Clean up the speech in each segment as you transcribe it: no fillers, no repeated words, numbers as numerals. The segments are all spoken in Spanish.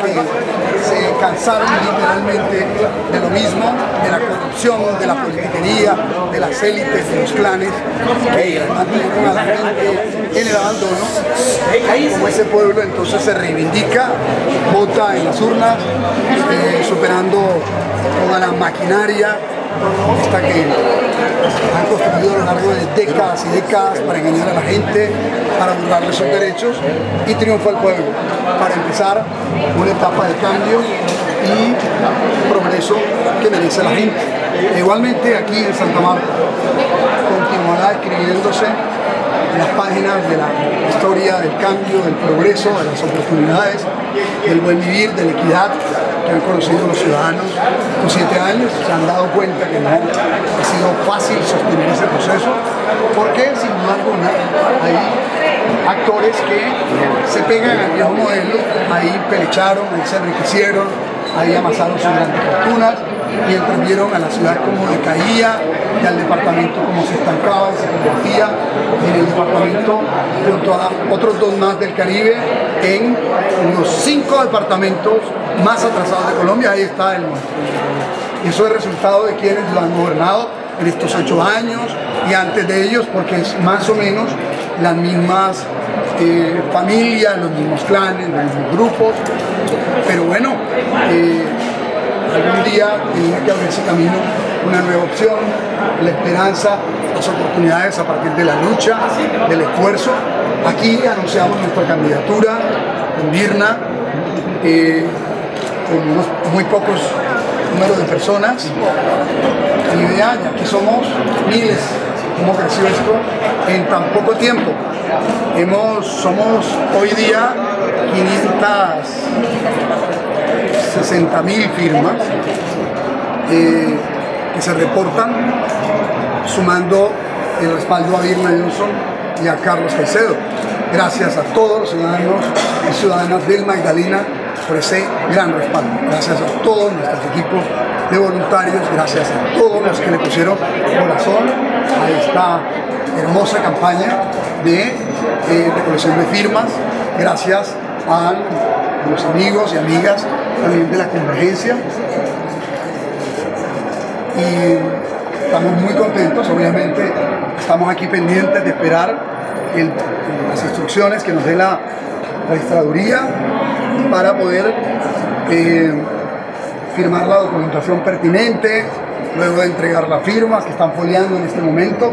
que se cansaron literalmente de lo mismo, de la corrupción, de la politiquería, de las élites, de los clanes, que mantuvieron a la gente en el abandono. Como ese pueblo entonces se reivindica, vota en las urnas, superando toda la maquinaria esta que han construido a lo largo de décadas y décadas para engañar a la gente, para burlarle sus derechos, y triunfa el pueblo para empezar una etapa de cambio y progreso que merece la gente. Igualmente aquí en Santa Marta continuará escribiéndose en las páginas de la historia del cambio, del progreso, de las oportunidades, del buen vivir, de la equidad que han conocido los ciudadanos. Con 7 años se han dado cuenta que no ha sido fácil sostener ese proceso, porque sin duda alguna hay actores que se pegan al viejo modelo, ahí pelecharon, ahí se enriquecieron, ahí amasaron sus grandes fortunas y entendieron a la ciudad como decaía y al departamento como se estancaba y se convertía en el departamento junto a otros 2 más del Caribe en unos 5 departamentos más atrasados de Colombia. Ahí está el nuestro. Eso es resultado de quienes lo han gobernado en estos 8 años y antes de ellos, porque es más o menos las mismas familias, los mismos clanes, los mismos grupos, pero bueno, algún día tenía que abrirse camino una nueva opción, la esperanza, las oportunidades a partir de la lucha, del esfuerzo. Aquí anunciamos nuestra candidatura en Virna, con unos muy pocos números de personas, y vean, aquí somos miles. Cómo creció esto en tan poco tiempo. Somos hoy día 560.000 firmas que se reportan, sumando el respaldo a Virna Johnson y a Carlos Caicedo. Gracias a todos los ciudadanos y ciudadanas del Magdalena por ese gran respaldo. Gracias a todos nuestros equipos de voluntarios, gracias a todos los que le pusieron corazón a esta hermosa campaña de recolección de firmas, gracias a los amigos y amigas también de la Convergencia. Y estamos muy contentos, obviamente estamos aquí pendientes de esperar las instrucciones que nos dé la registraduría para poder firmar la documentación pertinente, luego de entregar las firmas que están foliando en este momento.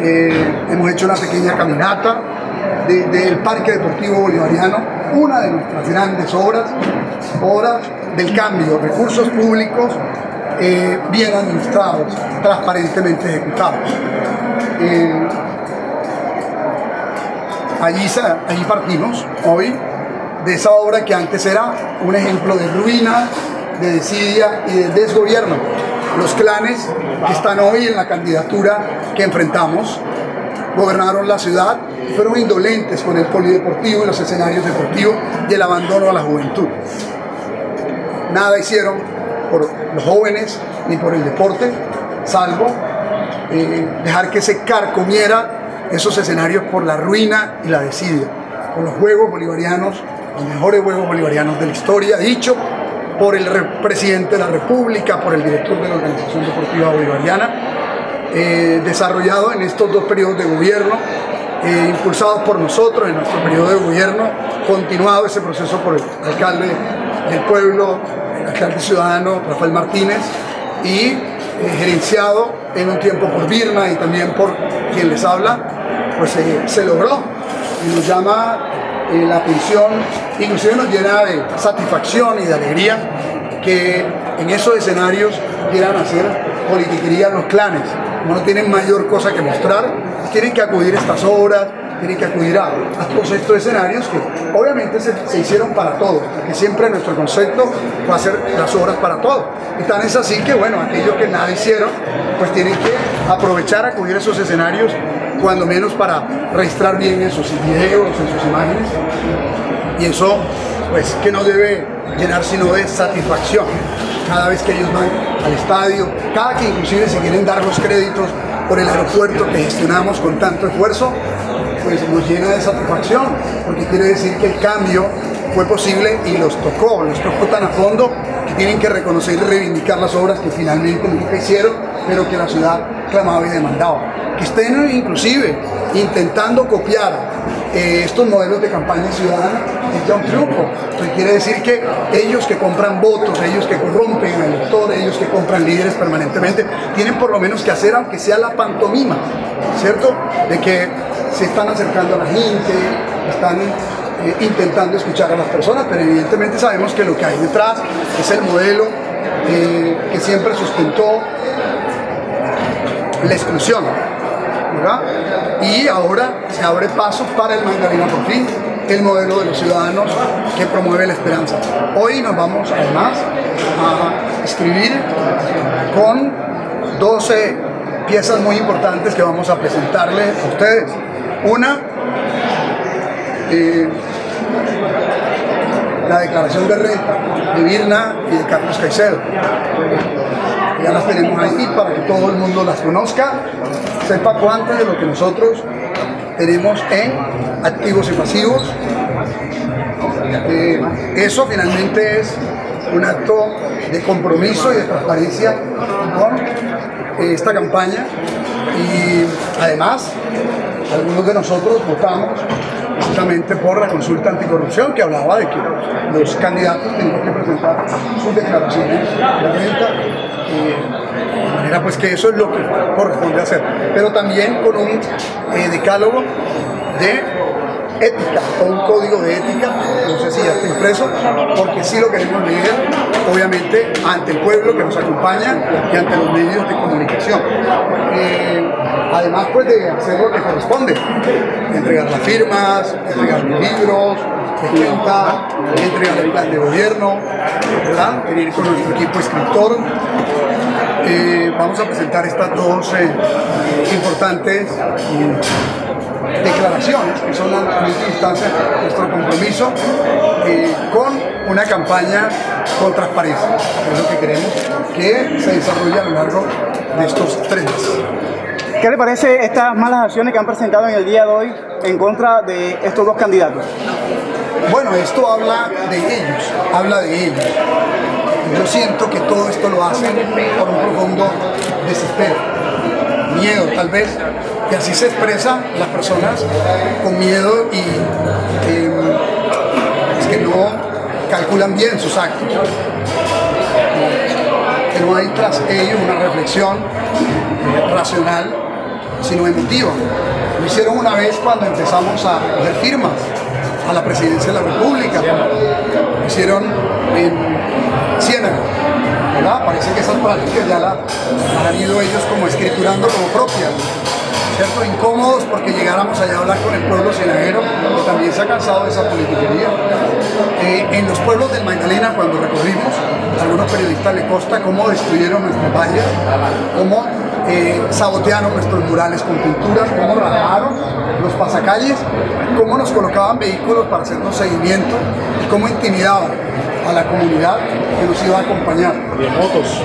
Hemos hecho una pequeña caminata desde el Parque Deportivo Bolivariano, una de nuestras grandes obras del cambio, recursos públicos bien administrados, transparentemente ejecutados. Allí partimos hoy de esa obra que antes era un ejemplo de ruina, de desidia y de desgobierno. Los clanes que están hoy en la candidatura que enfrentamos gobernaron la ciudad, fueron indolentes con el polideportivo y los escenarios deportivos y el abandono a la juventud. Nada hicieron por los jóvenes ni por el deporte, salvo dejar que se carcomiera esos escenarios por la ruina y la desidia, por los Juegos Bolivarianos, los mejores Juegos Bolivarianos de la historia, dicho por el presidente de la República, por el director de la Organización Deportiva Bolivariana, desarrollado en estos 2 periodos de gobierno, impulsados por nosotros en nuestro periodo de gobierno, continuado ese proceso por el alcalde del pueblo, el alcalde ciudadano Rafael Martínez, y gerenciado en un tiempo por Virna y también por quien les habla, pues se logró, y nos llama la atención, inclusive nos llena de satisfacción y de alegría que en esos escenarios quieran hacer politiquería los clanes. No tienen mayor cosa que mostrar, tienen que acudir a estas obras, tienen que acudir a todos estos escenarios que obviamente se hicieron para todos, porque siempre nuestro concepto va a ser las obras para todos. Y tan es así que, bueno, aquellos que nada hicieron, pues tienen que aprovechar, acudir a esos escenarios, cuando menos para registrar bien en sus videos, en sus imágenes, y eso pues que no debe llenar sino de satisfacción cada vez que ellos van al estadio, cada que inclusive se quieren dar los créditos por el aeropuerto que gestionamos con tanto esfuerzo, pues nos llena de satisfacción, porque quiere decir que el cambio fue posible y los tocó tan a fondo que tienen que reconocer y reivindicar las obras que finalmente nunca hicieron, pero que la ciudad clamaba y demandaba. Que estén inclusive intentando copiar estos modelos de campaña ciudadana es ya un triunfo. Entonces, quiere decir que ellos que compran votos, ellos que corrompen al elector, ellos que compran líderes permanentemente, tienen por lo menos que hacer, aunque sea la pantomima, ¿cierto?, de que se están acercando a la gente, están intentando escuchar a las personas, pero evidentemente sabemos que lo que hay detrás es el modelo que siempre sustentó la exclusión, ¿verdad? Y ahora se abre paso para el Magdalena por fin, el modelo de los ciudadanos que promueve la esperanza. Hoy nos vamos además a escribir con 12 piezas muy importantes que vamos a presentarles a ustedes. Una, la declaración de renta de Virna y de Carlos Caicedo. Ya las tenemos ahí para que todo el mundo las conozca, sepa cuánto de lo que nosotros tenemos en activos y pasivos. Eso finalmente es un acto de compromiso y de transparencia con esta campaña, y además algunos de nosotros votamos justamente por la consulta anticorrupción que hablaba de que los candidatos tenían que presentar sus declaraciones de renta, de manera pues que eso es lo que corresponde hacer, pero también con un decálogo de ética o un código de ética, no sé si ya está impreso, porque sí lo queremos leer, obviamente, ante el pueblo que nos acompaña y ante los medios de comunicación. Además pues de hacer lo que corresponde, entregar las firmas, entregar los libros, entregar el plan de gobierno, ¿verdad? Venir con nuestro equipo escritor. Vamos a presentar estas dos importantes declaraciones que son la misma instancia de nuestro compromiso con una campaña con transparencia, que es lo que queremos que se desarrolle a lo largo de estos 3 meses. ¿Qué le parece estas malas acciones que han presentado en el día de hoy en contra de estos dos candidatos? Bueno, esto habla de ellos, habla de ellos. Yo siento que todo esto lo hacen por un profundo desespero, miedo tal vez, y así se expresan las personas con miedo y es que no calculan bien sus actos. Que no hay tras ellos una reflexión racional, sino emotiva. Lo hicieron una vez cuando empezamos a coger firmas a la presidencia de la República. Lo hicieron en Ciénaga, ¿verdad? Parece que esas prácticas ya las han ido ellos como escriturando como propias, ¿cierto? Incómodos porque llegáramos allá a hablar con el pueblo ciénagero, que también se ha cansado de esa politiquería. En los pueblos del Magdalena, cuando recorrimos, a algunos periodistas les consta cómo destruyeron nuestras vallas, cómo sabotearon nuestros murales con pinturas, cómo rajaron los pasacalles, cómo nos colocaban vehículos para hacernos seguimiento, y cómo intimidaban a la comunidad que nos iba a acompañar. Motos.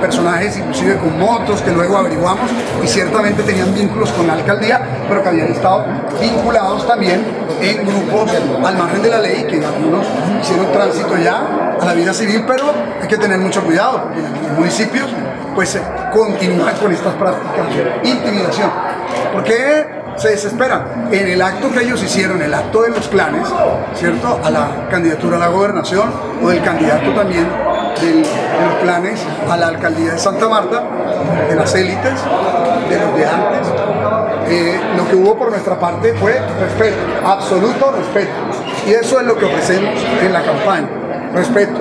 Personajes inclusive con motos que luego averiguamos y ciertamente tenían vínculos con la alcaldía, pero que habían estado vinculados también en grupos al margen de la ley, que algunos hicieron tránsito ya a la vida civil, pero hay que tener mucho cuidado porque los municipios pues continúan con estas prácticas de intimidación. ¿Por qué se desesperan? En el acto que ellos hicieron, el acto de los clanes, ¿cierto?, a la candidatura a la gobernación, o del candidato también de los clanes a la alcaldía de Santa Marta, de las élites, de los de antes. Lo que hubo por nuestra parte fue respeto, absoluto respeto, y eso es lo que ofrecemos en la campaña, respeto,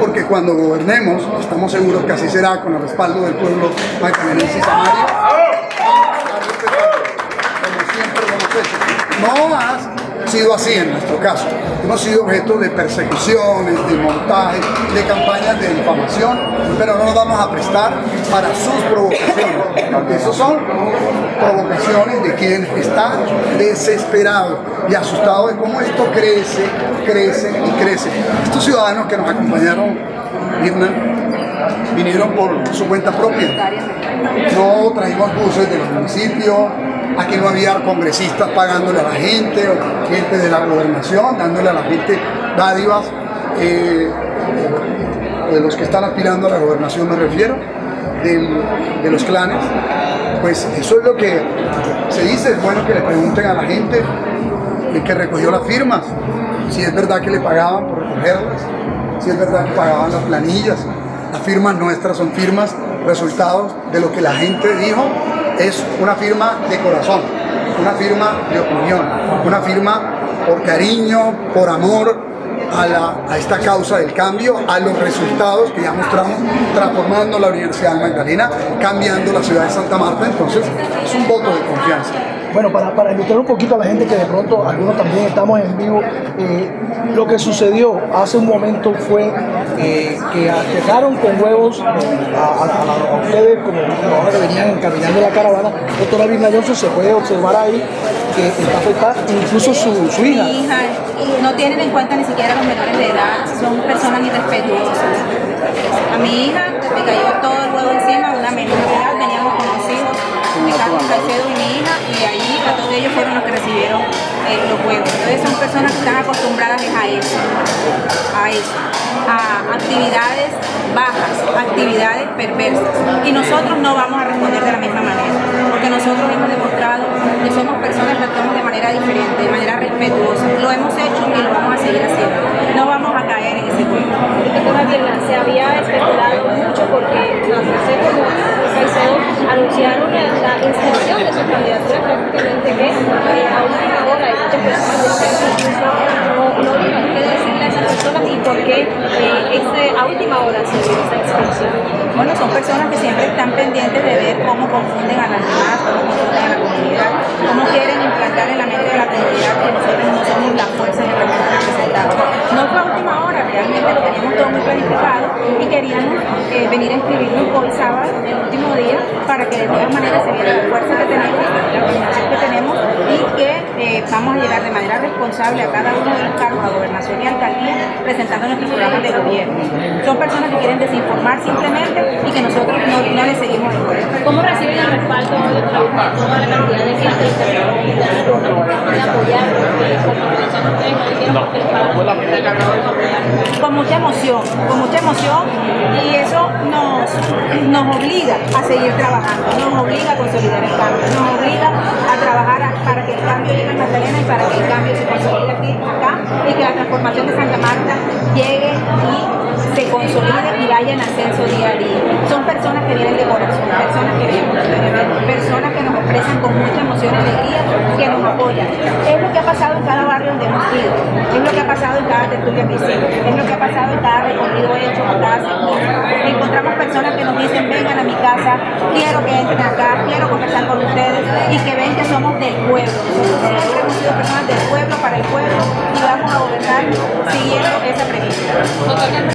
porque cuando gobernemos, estamos seguros que así será, con el respaldo del pueblo magdalenense y samario. No ha sido así en nuestro caso. Hemos sido objeto de persecuciones, de montajes, de campañas de difamación, pero no nos vamos a prestar para sus provocaciones, porque esas son provocaciones de quien está desesperado y asustado de cómo esto crece, crece y crece. Estos ciudadanos que nos acompañaron, Virna, vinieron por su cuenta propia. No trajimos buses de los municipios, aquí no había congresistas pagándole a la gente, o gente de la gobernación dándole a la gente dádivas, de los que están aspirando a la gobernación me refiero, de los clanes. Pues eso es lo que se dice, es bueno que le pregunten a la gente, el que recogió las firmas, si es verdad que le pagaban por recogerlas, si es verdad que pagaban las planillas. Las firmas nuestras son firmas, resultados de lo que la gente dijo, es una firma de corazón, una firma de opinión, una firma por cariño, por amor a esta causa del cambio, a los resultados que ya mostramos, transformando la Universidad Magdalena, cambiando la ciudad de Santa Marta. Entonces es un voto de confianza. Bueno, para ilustrar un poquito a la gente que de pronto algunos también estamos en vivo, lo que sucedió hace un momento fue que atacaron con huevos a ustedes como ahora que venían encaminando la caravana. Esto la Virna Johnson se puede observar ahí que está afectada incluso su hija. Mi hija, y no tienen en cuenta ni siquiera los menores de edad, son personas irrespetuosas. A mi hija me cayó todo el huevo encima, una menor de edad, veníamos con los hijos, Carlos Caicedo y mi hija, y de ahí a todos ellos fueron los que recibieron los huevos. Entonces son personas que están acostumbradas a eso, a actividades bajas, actividades perversas, y nosotros no vamos a responder de la misma manera, porque nosotros hemos demostrado que somos personas que actuamos de manera diferente, de manera respetuosa. Lo hemos hecho y lo vamos a seguir haciendo, no vamos a caer en ese juego. Se había especulado mucho porque anunciaron la inscripción de sus candidaturas prácticamente que aún ahora hay muchas personas no tienen que decirle a esas personas y por qué a última hora se hizo esa inscripción. Bueno, son personas que siempre están pendientes de ver cómo confunden a las demás, cómo confunden a la comunidad, cómo quieren implantar en la mente de la comunidad que nosotros no somos la fuerza de la representada. No fue a última hora, realmente lo teníamos todo muy planificado y queríamos venir a inscribirnos hoy sábado, el último día, para que de todas maneras se viera la fuerza que tenemos, la organización que tenemos, y que vamos a llegar de manera responsable a cada uno de los cargos, a gobernación y alcaldía, presentando nuestros programas de gobierno. Son personas que quieren desinformar simplemente y que nosotros no les seguimos el juego. ¿Cómo reciben el respaldo de toda la cantidad de gente que apoyar? Con mucha emoción, y eso nos obliga a seguir trabajando, nos obliga a consolidar el cambio, nos obliga a trabajar para que el cambio llegue a Magdalena y para que el cambio se consolide aquí, acá, y que la transformación de Santa Marta llegue y se consolide y vaya en ascenso día a día. Son personas que vienen de corazón, personas que vienen de personas que nos ofrecen con mucha emoción y alegría, que nos apoyan. Es lo que ha pasado en cada barrio donde hemos ido, es lo que ha pasado en cada tertulia que hicimos, es lo que ha pasado en cada recorrido hecho, en cada semana. Encontramos personas que nos dicen, vengan a mi casa, quiero que entren acá, quiero conversar con ustedes, y que ven que somos del pueblo. Nosotros hemos sido personas del pueblo, para el pueblo, y vamos a gobernar siguiendo esa premisa.